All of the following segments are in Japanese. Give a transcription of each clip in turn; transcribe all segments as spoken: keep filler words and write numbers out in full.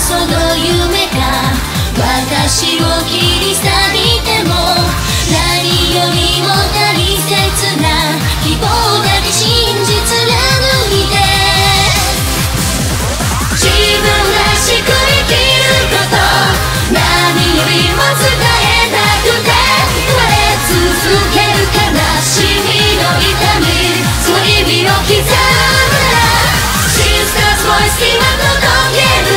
その夢が私を切り裂いても何よりも大切な希望だけ信じ貫いて自分らしく生きること何よりも伝えたくて生まれ続ける悲しみの痛みその意味を刻むなシスターズボイス今届け君の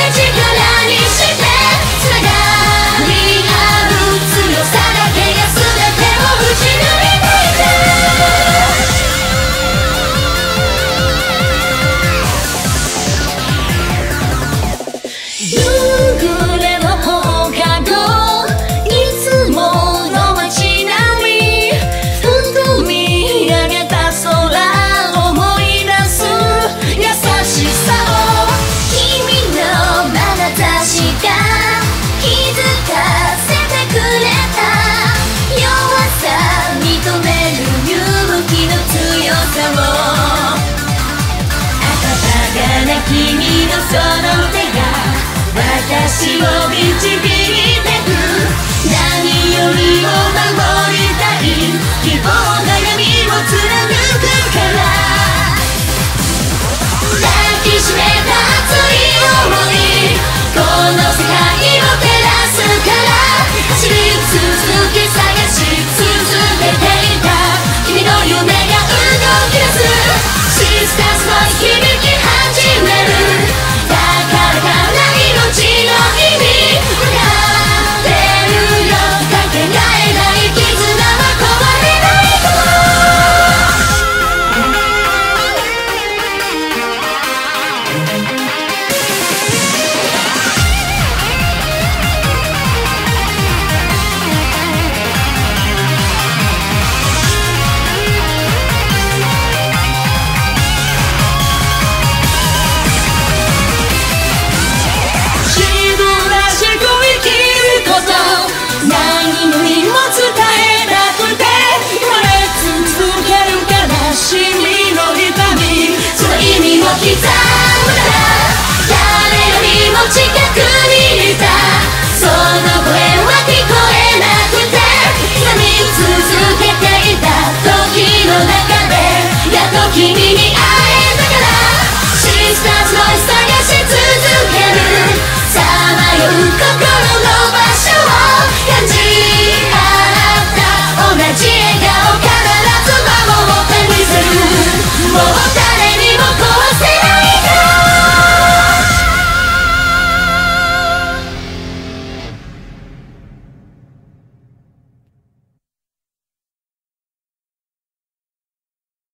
その手